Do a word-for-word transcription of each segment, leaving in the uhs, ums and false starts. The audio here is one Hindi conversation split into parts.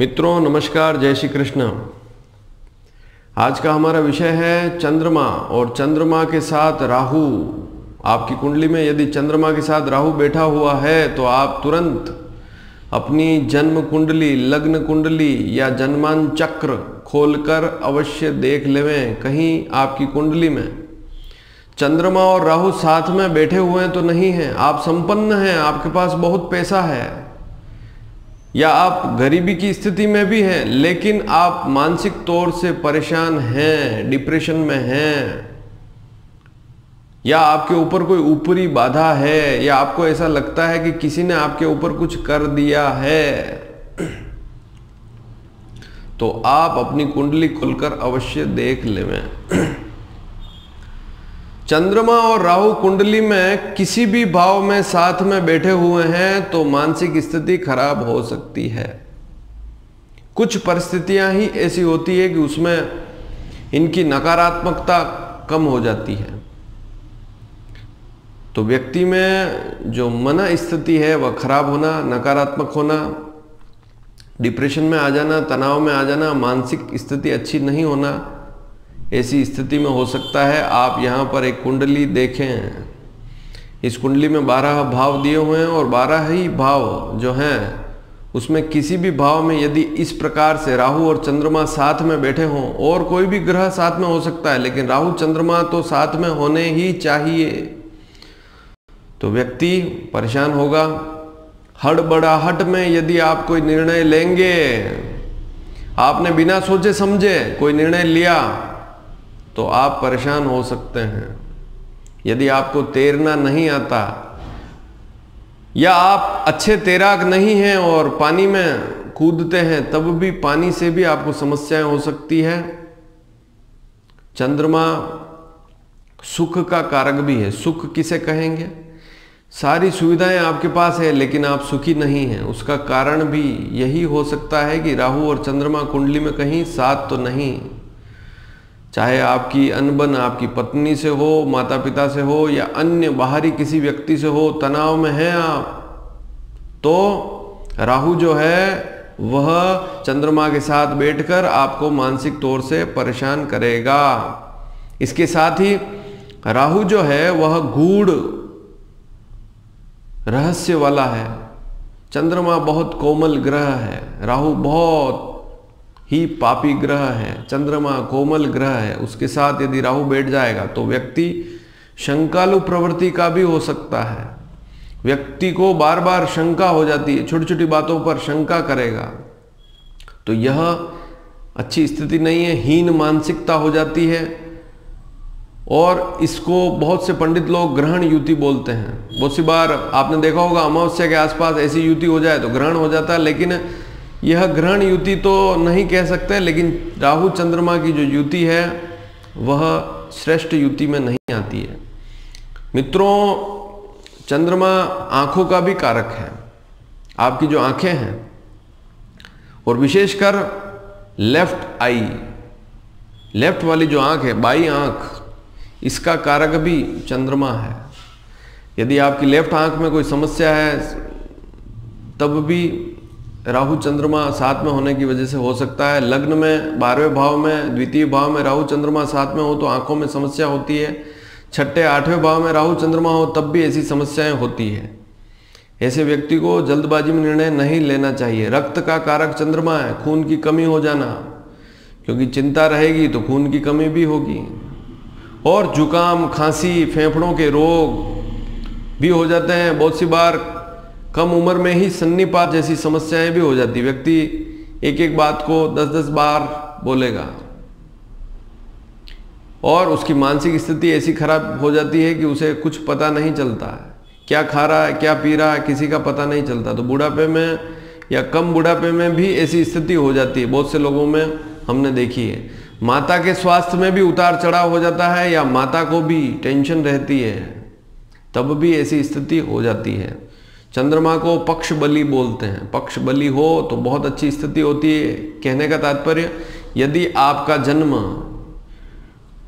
मित्रों नमस्कार, जय श्री कृष्ण। आज का हमारा विषय है चंद्रमा और चंद्रमा के साथ राहु। आपकी कुंडली में यदि चंद्रमा के साथ राहु बैठा हुआ है तो आप तुरंत अपनी जन्म कुंडली, लग्न कुंडली या जन्मान चक्र खोलकर अवश्य देख लेवें कहीं आपकी कुंडली में चंद्रमा और राहु साथ में बैठे हुए हैं तो नहीं हैं। आप संपन्न हैं, आपके पास बहुत पैसा है, या आप गरीबी की स्थिति में भी हैं लेकिन आप मानसिक तौर से परेशान हैं, डिप्रेशन में हैं, या आपके ऊपर कोई ऊपरी बाधा है, या आपको ऐसा लगता है कि किसी ने आपके ऊपर कुछ कर दिया है, तो आप अपनी कुंडली खोलकर अवश्य देख लेवें। चंद्रमा और राहु कुंडली में किसी भी भाव में साथ में बैठे हुए हैं तो मानसिक स्थिति खराब हो सकती है। कुछ परिस्थितियां ही ऐसी होती है कि उसमें इनकी नकारात्मकता कम हो जाती है, तो व्यक्ति में जो मन स्थिति है वह खराब होना, नकारात्मक होना, डिप्रेशन में आ जाना, तनाव में आ जाना, मानसिक स्थिति अच्छी नहीं होना, ऐसी स्थिति में हो सकता है। आप यहाँ पर एक कुंडली देखें, इस कुंडली में बारह भाव दिए हुए हैं और बारह ही भाव जो हैं उसमें किसी भी भाव में यदि इस प्रकार से राहु और चंद्रमा साथ में बैठे हों, और कोई भी ग्रह साथ में हो सकता है लेकिन राहु चंद्रमा तो साथ में होने ही चाहिए, तो व्यक्ति परेशान होगा। हड़बड़ाहट में यदि आप कोई निर्णय लेंगे, आपने बिना सोचे समझे कोई निर्णय लिया, तो आप परेशान हो सकते हैं। यदि आपको तैरना नहीं आता या आप अच्छे तैराक नहीं हैं और पानी में कूदते हैं, तब भी पानी से भी आपको समस्याएं हो सकती है। चंद्रमा सुख का कारक भी है। सुख किसे कहेंगे? सारी सुविधाएं आपके पास है लेकिन आप सुखी नहीं हैं, उसका कारण भी यही हो सकता है कि राहु और चंद्रमा कुंडली में कहीं साथ तो नहीं। चाहे आपकी अनबन आपकी पत्नी से हो, माता पिता से हो, या अन्य बाहरी किसी व्यक्ति से हो, तनाव में हैं आप, तो राहु जो है वह चंद्रमा के साथ बैठकर आपको मानसिक तौर से परेशान करेगा। इसके साथ ही राहु जो है वह गूढ़ रहस्य वाला है। चंद्रमा बहुत कोमल ग्रह है, राहु बहुत ही पापी ग्रह है, चंद्रमा कोमल ग्रह है। उसके साथ यदि राहु बैठ जाएगा तो व्यक्ति शंकालु प्रवृत्ति का भी हो सकता है। व्यक्ति को बार बार शंका हो जाती है, छोटी छोटी बातों पर शंका करेगा, तो यह अच्छी स्थिति नहीं है। हीन मानसिकता हो जाती है और इसको बहुत से पंडित लोग ग्रहण युति बोलते हैं। बहुत सी बार आपने देखा होगा अमावस्या के आसपास ऐसी युति हो जाए तो ग्रहण हो जाता है, लेकिन यह ग्रहण युति तो नहीं कह सकते, लेकिन राहु चंद्रमा की जो युति है वह श्रेष्ठ युति में नहीं आती है। मित्रों, चंद्रमा आँखों का भी कारक है। आपकी जो आँखें हैं और विशेषकर लेफ्ट आई, लेफ्ट वाली जो आँख है, बाईं आँख, इसका कारक भी चंद्रमा है। यदि आपकी लेफ्ट आँख में कोई समस्या है तब भी राहु चंद्रमा साथ में होने की वजह से हो सकता है। लग्न में, बारहवें भाव में, द्वितीय भाव में राहु चंद्रमा साथ में हो तो आंखों में समस्या होती है। छठे आठवें भाव में राहु चंद्रमा हो तब भी ऐसी समस्याएं होती है। ऐसे व्यक्ति को जल्दबाजी में निर्णय नहीं लेना चाहिए। रक्त का कारक चंद्रमा है, खून की कमी हो जाना, क्योंकि चिंता रहेगी तो खून की कमी भी होगी, और जुकाम, खांसी, फेफड़ों के रोग भी हो जाते हैं। बहुत सी बार कम उम्र में ही सन्निपात जैसी समस्याएं भी हो जाती। व्यक्ति एक एक बात को दस दस बार बोलेगा और उसकी मानसिक स्थिति ऐसी खराब हो जाती है कि उसे कुछ पता नहीं चलता है, क्या खा रहा है, क्या पी रहा है, किसी का पता नहीं चलता। तो बुढ़ापे में या कम बुढ़ापे में भी ऐसी स्थिति हो जाती है, बहुत से लोगों में हमने देखी है। माता के स्वास्थ्य में भी उतार चढ़ाव हो जाता है, या माता को भी टेंशन रहती है तब भी ऐसी स्थिति हो जाती है। चंद्रमा को पक्ष बली बोलते हैं। पक्ष बली हो तो बहुत अच्छी स्थिति होती है। कहने का तात्पर्य, यदि आपका जन्म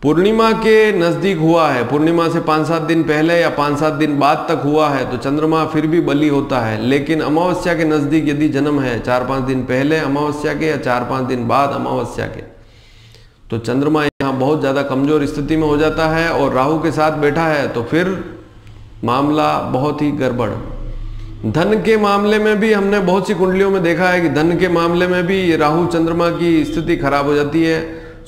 पूर्णिमा के नज़दीक हुआ है, पूर्णिमा से पाँच सात दिन पहले या पाँच सात दिन बाद तक हुआ है तो चंद्रमा फिर भी बली होता है। लेकिन अमावस्या के नज़दीक यदि जन्म है चार पाँच दिन पहले अमावस्या के या चार पाँच दिन बाद अमावस्या के, तो चंद्रमा यहाँ बहुत ज़्यादा कमज़ोर स्थिति में हो जाता है और राहु के साथ बैठा है तो फिर मामला बहुत ही गड़बड़। धन के मामले में भी हमने बहुत सी कुंडलियों में देखा है कि धन के मामले में भी राहु चंद्रमा की स्थिति खराब हो जाती है।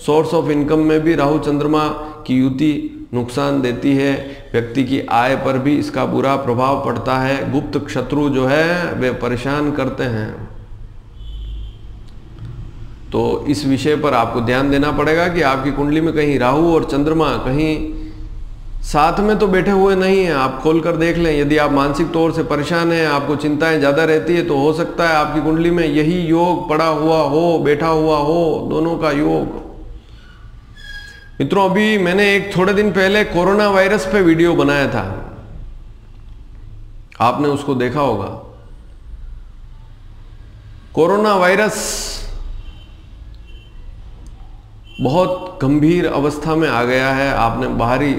सोर्स ऑफ इनकम में भी राहु चंद्रमा की युति नुकसान देती है, व्यक्ति की आय पर भी इसका बुरा प्रभाव पड़ता है। गुप्त शत्रु जो है वे परेशान करते हैं, तो इस विषय पर आपको ध्यान देना पड़ेगा कि आपकी कुंडली में कहीं राहु और चंद्रमा कहीं साथ में तो बैठे हुए नहीं है। आप खोल कर देख लें, यदि आप मानसिक तौर से परेशान हैं, आपको चिंताएं ज़्यादा रहती है तो हो सकता है आपकी कुंडली में यही योग पड़ा हुआ हो, बैठा हुआ हो, दोनों का योग। मित्रों, अभी मैंने एक थोड़े दिन पहले कोरोना वायरस पे वीडियो बनाया था, आपने उसको देखा होगा। कोरोना वायरस बहुत गंभीर अवस्था में आ गया है। आपने बाहरी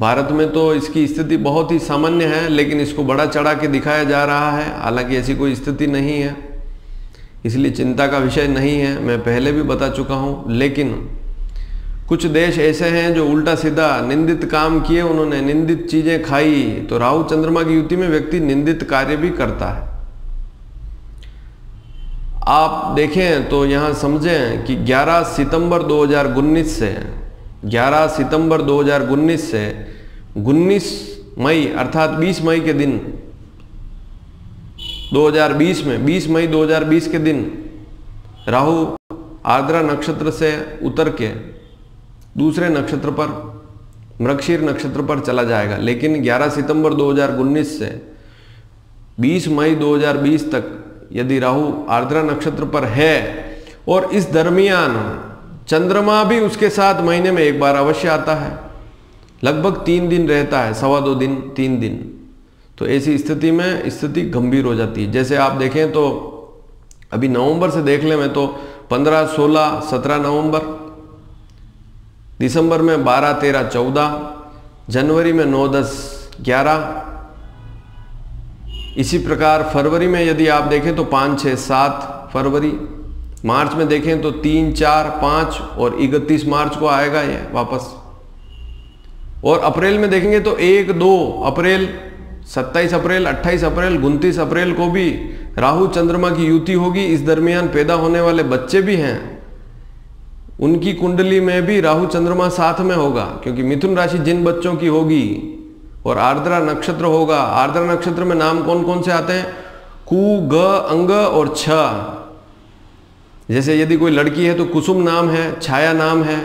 भारत में तो इसकी स्थिति बहुत ही सामान्य है, लेकिन इसको बड़ा चढ़ा के दिखाया जा रहा है। हालांकि ऐसी कोई स्थिति नहीं है, इसलिए चिंता का विषय नहीं है, मैं पहले भी बता चुका हूँ। लेकिन कुछ देश ऐसे हैं जो उल्टा सीधा निंदित काम किए, उन्होंने निंदित चीज़ें खाई, तो राहु चंद्रमा की युति में व्यक्ति निंदित कार्य भी करता है। आप देखें तो यहाँ समझें कि ग्यारह सितंबर दो हज़ार उन्नीस से ग्यारह सितंबर दो हज़ार उन्नीस से उन्नीस मई अर्थात बीस मई के दिन दो हज़ार बीस में बीस मई दो हज़ार बीस के दिन राहु आर्द्रा नक्षत्र से उतर के दूसरे नक्षत्र पर मृगशीर नक्षत्र पर चला जाएगा। लेकिन ग्यारह सितंबर दो हज़ार उन्नीस से बीस मई दो हज़ार बीस तक यदि राहु आर्द्रा नक्षत्र पर है और इस दरमियान चंद्रमा भी उसके साथ महीने में एक बार अवश्य आता है, लगभग तीन दिन रहता है, सवा दो दिन तीन दिन, तो ऐसी स्थिति में स्थिति गंभीर हो जाती है। जैसे आप देखें तो अभी नवंबर से देख लें, मैं तो पंद्रह सोलह सत्रह नवंबर, दिसंबर में बारह तेरह चौदह, जनवरी में नौ दस ग्यारह, इसी प्रकार फरवरी में यदि आप देखें तो पाँच छः सात फरवरी, मार्च में देखें तो तीन चार पाँच और इकतीस मार्च को आएगा ये वापस, और अप्रैल में देखेंगे तो एक दो अप्रैल सत्ताईस अप्रैल अट्ठाईस अप्रैल उनतीस अप्रैल को भी राहु चंद्रमा की युति होगी। इस दरमियान पैदा होने वाले बच्चे भी हैं, उनकी कुंडली में भी राहु चंद्रमा साथ में होगा, क्योंकि मिथुन राशि जिन बच्चों की होगी और आर्द्रा नक्षत्र होगा। आर्द्रा नक्षत्र में नाम कौन कौन से आते हैं? कु ग अंग और छ। जैसे यदि कोई लड़की है तो कुसुम नाम है, छाया नाम है,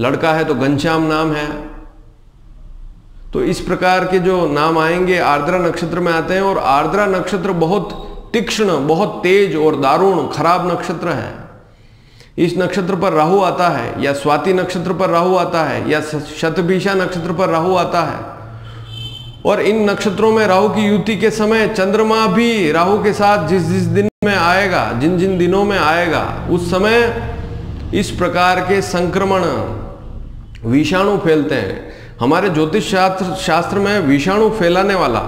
लड़का है तो घनश्याम नाम है। तो इस प्रकार के जो नाम आएंगे आर्द्रा नक्षत्र में आते हैं, और आर्द्रा नक्षत्र बहुत तीक्ष्ण, बहुत तेज और दारुण खराब नक्षत्र है। इस नक्षत्र पर राहु आता है या स्वाति नक्षत्र पर राहु आता है या शतभिषा नक्षत्र पर राहु आता है, और इन नक्षत्रों में राहु की युति के समय चंद्रमा भी राहु के साथ जिस जिस दिन में आएगा, जिन जिन दिनों में आएगा, उस समय इस प्रकार के संक्रमण विषाणु फैलते हैं। हमारे ज्योतिष शास्त्र शास्त्र में विषाणु फैलाने वाला,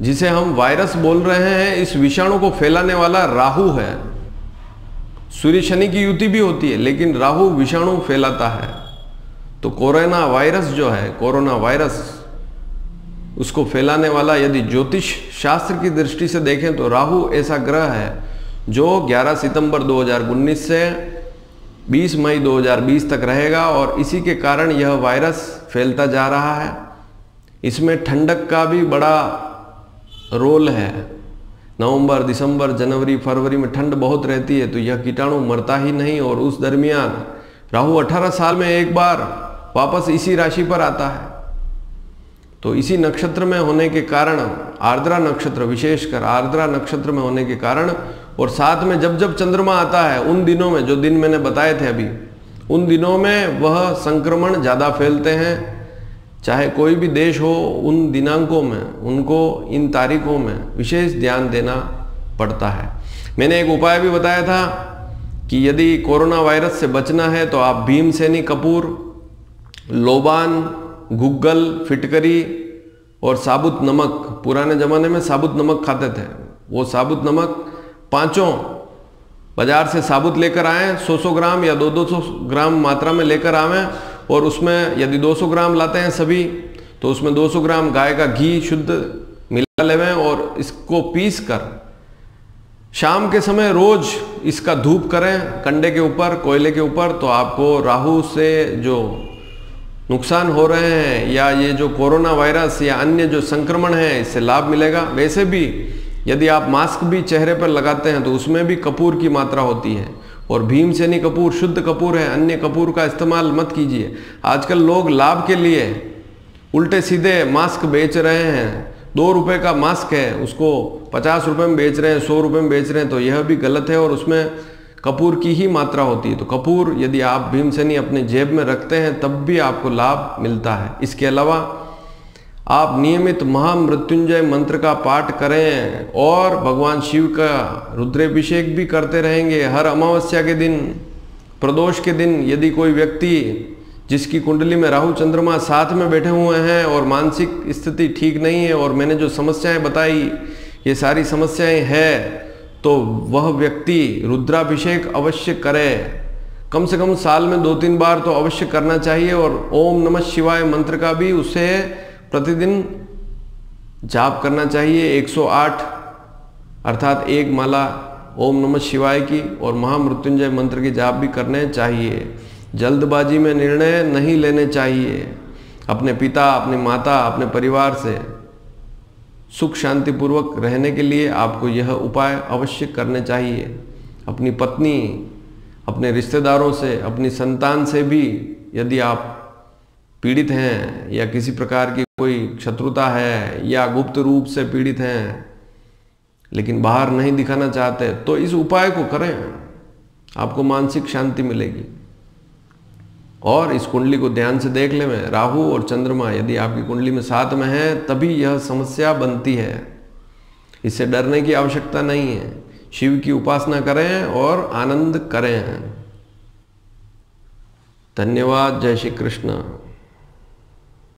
जिसे हम वायरस बोल रहे हैं, इस विषाणु को फैलाने वाला राहु है। सूर्य शनि की युति भी होती है, लेकिन राहु विषाणु फैलाता है। तो कोरोना वायरस जो है, कोरोना वायरस उसको फैलाने वाला, यदि ज्योतिष शास्त्र की दृष्टि से देखें तो राहु ऐसा ग्रह है जो ग्यारह सितंबर दो हज़ार उन्नीस से बीस मई दो हज़ार बीस तक रहेगा, और इसी के कारण यह वायरस फैलता जा रहा है। इसमें ठंडक का भी बड़ा रोल है। नवंबर दिसंबर जनवरी फरवरी में ठंड बहुत रहती है, तो यह कीटाणु मरता ही नहीं, और उस दरमियान राहु अठारह साल में एक बार वापस इसी राशि पर आता है। तो इसी नक्षत्र में होने के कारण, आर्द्रा नक्षत्र, विशेषकर आर्द्रा नक्षत्र में होने के कारण, और साथ में जब जब चंद्रमा आता है उन दिनों में, जो दिन मैंने बताए थे अभी, उन दिनों में वह संक्रमण ज़्यादा फैलते हैं। चाहे कोई भी देश हो, उन दिनांकों में, उनको इन तारीखों में विशेष ध्यान देना पड़ता है। मैंने एक उपाय भी बताया था कि यदि कोरोना वायरस से बचना है तो आप भीमसेनी कपूर, लोबान, गुग्गल, फिटकरी और साबुत नमक, पुराने ज़माने में साबुत नमक खाते थे, वो साबुत नमक पाँचों बाज़ार से साबुत लेकर आएँ, सौ सौ ग्राम या दो दो सौ ग्राम मात्रा में लेकर आएँ और उसमें यदि दो सौ ग्राम लाते हैं सभी तो उसमें दो सौ ग्राम गाय का घी शुद्ध मिला लेवें और इसको पीस कर शाम के समय रोज़ इसका धूप करें कंडे के ऊपर, कोयले के ऊपर, तो आपको राहु से जो नुकसान हो रहे हैं या ये जो कोरोना वायरस या अन्य जो संक्रमण है इससे लाभ मिलेगा। वैसे भी यदि आप मास्क भी चेहरे पर लगाते हैं तो उसमें भी कपूर की मात्रा होती है और भीमसेनी कपूर शुद्ध कपूर है, अन्य कपूर का इस्तेमाल मत कीजिए। आजकल लोग लाभ के लिए उल्टे सीधे मास्क बेच रहे हैं, दो रुपये का मास्क है उसको पचास रुपये में बेच रहे हैं, सौ रुपये में बेच रहे हैं, तो यह भी गलत है और उसमें कपूर की ही मात्रा होती है। तो कपूर यदि आप भीमसेनी अपने जेब में रखते हैं तब भी आपको लाभ मिलता है। इसके अलावा आप नियमित महामृत्युंजय मंत्र का पाठ करें और भगवान शिव का रुद्राभिषेक भी करते रहेंगे हर अमावस्या के दिन, प्रदोष के दिन। यदि कोई व्यक्ति जिसकी कुंडली में राहु चंद्रमा साथ में बैठे हुए हैं और मानसिक स्थिति ठीक नहीं है और मैंने जो समस्याएं बताई ये सारी समस्याएं हैं तो वह व्यक्ति रुद्राभिषेक अवश्य करे, कम से कम साल में दो तीन बार तो अवश्य करना चाहिए। और ओम नमः शिवाय मंत्र का भी उसे प्रतिदिन जाप करना चाहिए एक सौ आठ, अर्थात एक माला ओम नमः शिवाय की और महामृत्युंजय मंत्र के जाप भी करने चाहिए। जल्दबाजी में निर्णय नहीं लेने चाहिए, अपने पिता, अपनी माता, अपने परिवार से सुख शांतिपूर्वक रहने के लिए आपको यह उपाय अवश्य करने चाहिए। अपनी पत्नी, अपने रिश्तेदारों से, अपनी संतान से भी यदि आप पीड़ित हैं या किसी प्रकार की कोई शत्रुता है या गुप्त रूप से पीड़ित हैं लेकिन बाहर नहीं दिखाना चाहते तो इस उपाय को करें, आपको मानसिक शांति मिलेगी। और इस कुंडली को ध्यान से देख ले में राहु और चंद्रमा यदि आपकी कुंडली में साथ में है तभी यह समस्या बनती है, इससे डरने की आवश्यकता नहीं है। शिव की उपासना करें और आनंद करें। धन्यवाद। जय श्री कृष्ण।